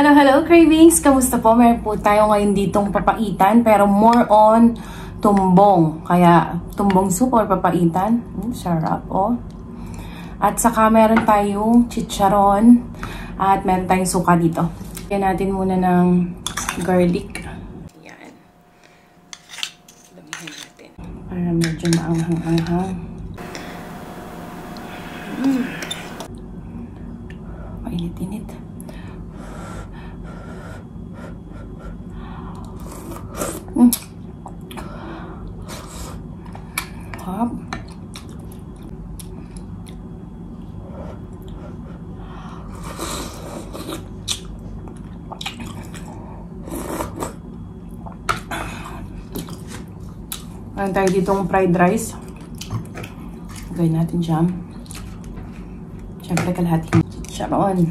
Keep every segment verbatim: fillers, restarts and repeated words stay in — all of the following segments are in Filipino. Hello, hello, Cravings! Kamusta po? Meron po tayo ngayon ditong papaitan, pero more on tumbong. Kaya, tumbong soup or papaitan. Mm, sarap, oh. At saka, meron tayong chicharon. At meron tayong suka dito. Lagyan natin muna ng garlic. Ayan. Lagyan natin. Para medyo maanghang-anghang. Mm. Mainit-init. Meron tayo ditong fried rice. Gawin natin jam. Siyempre kalahating chicharon.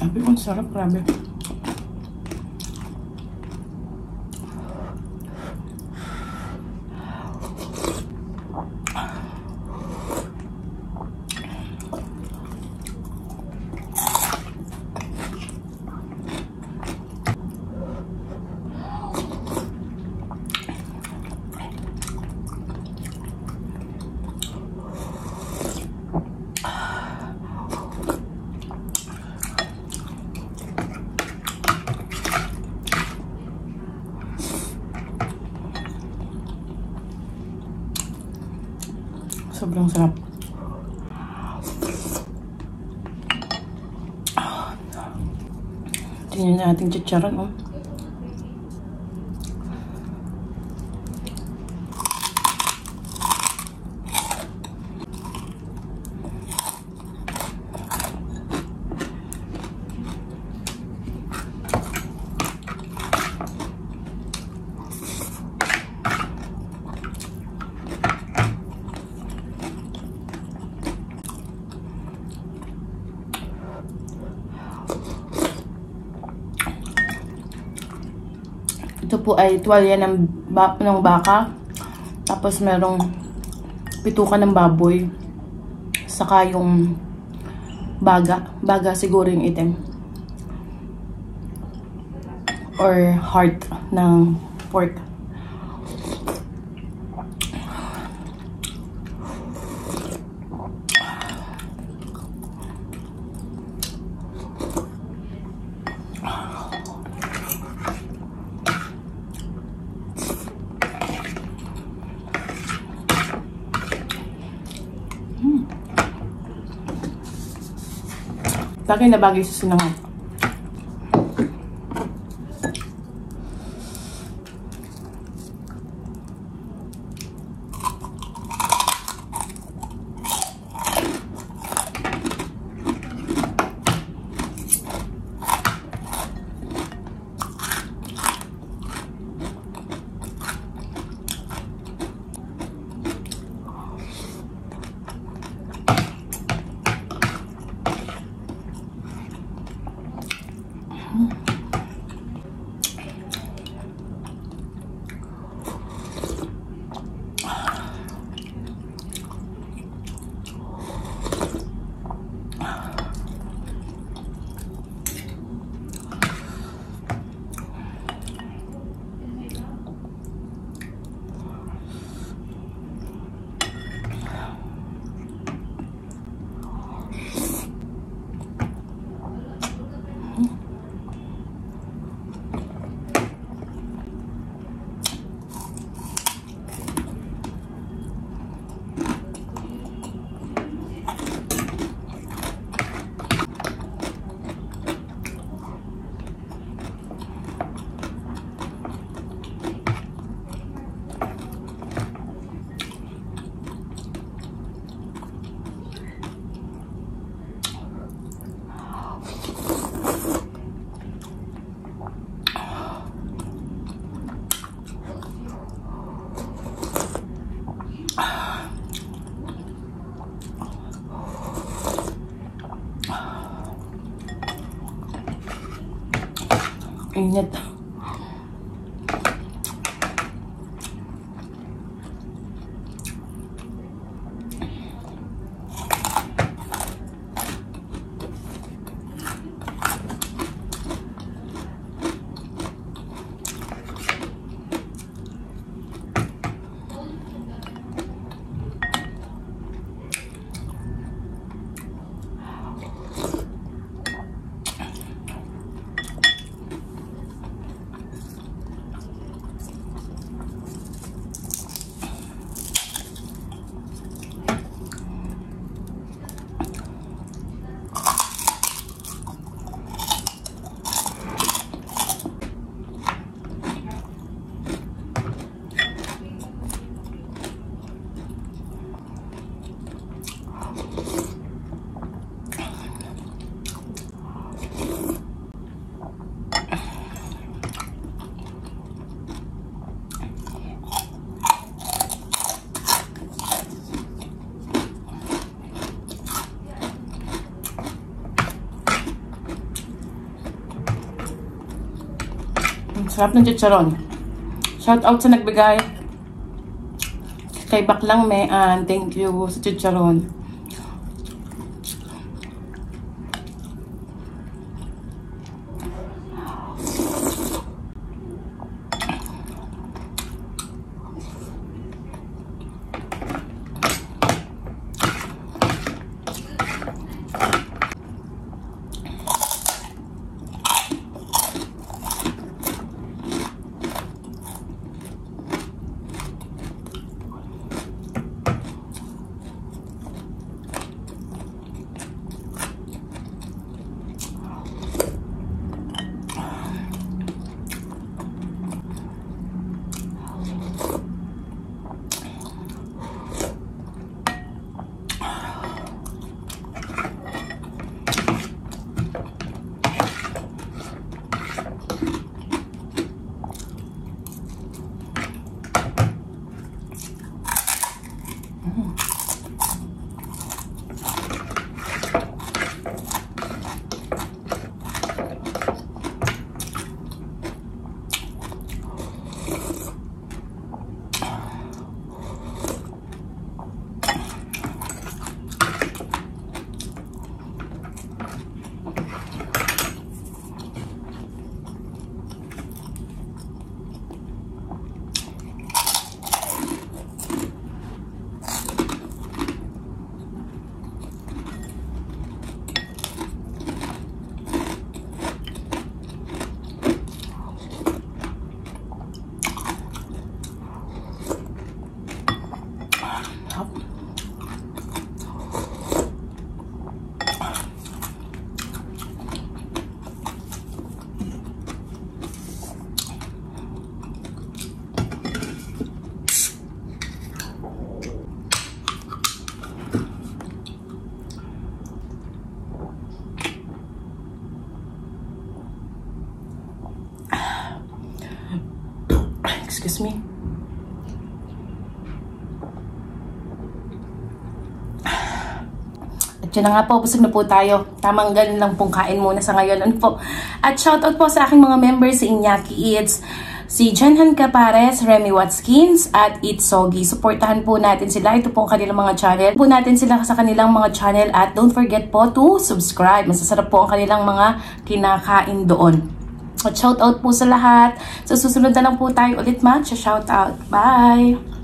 Tapi ang sarap, grabe. Sobrang sarap. Tingnan na ating chicharon, oh. Ito po ay tuwalya ng, ba ng baka, tapos merong pituka ng baboy, saka yung baga, baga siguro yung itim, or heart ng pork. Laki na bagay sa sinangat. Init. Sarap ng chicharon. Shout out sa nagbigay. Kay Baklang Mean, thank you sa chicharon. Excuse me. At yun na nga po, busog na po tayo. Tamang ganun lang pong kain muna sa ngayon. Ano po? At shoutout po sa aking mga members, si Iñaki Eats, si Jenhan Capares, Remy Watskins, at Eat Soggy. Supportahan po natin sila. Ito po ang kanilang mga channel. Po natin sila sa kanilang mga channel at don't forget po to subscribe. Masasarap po ang kanilang mga kinakain doon. At shoutout po sa lahat. So, susunod na lang po tayo ulit, ma. Shoutout. Bye!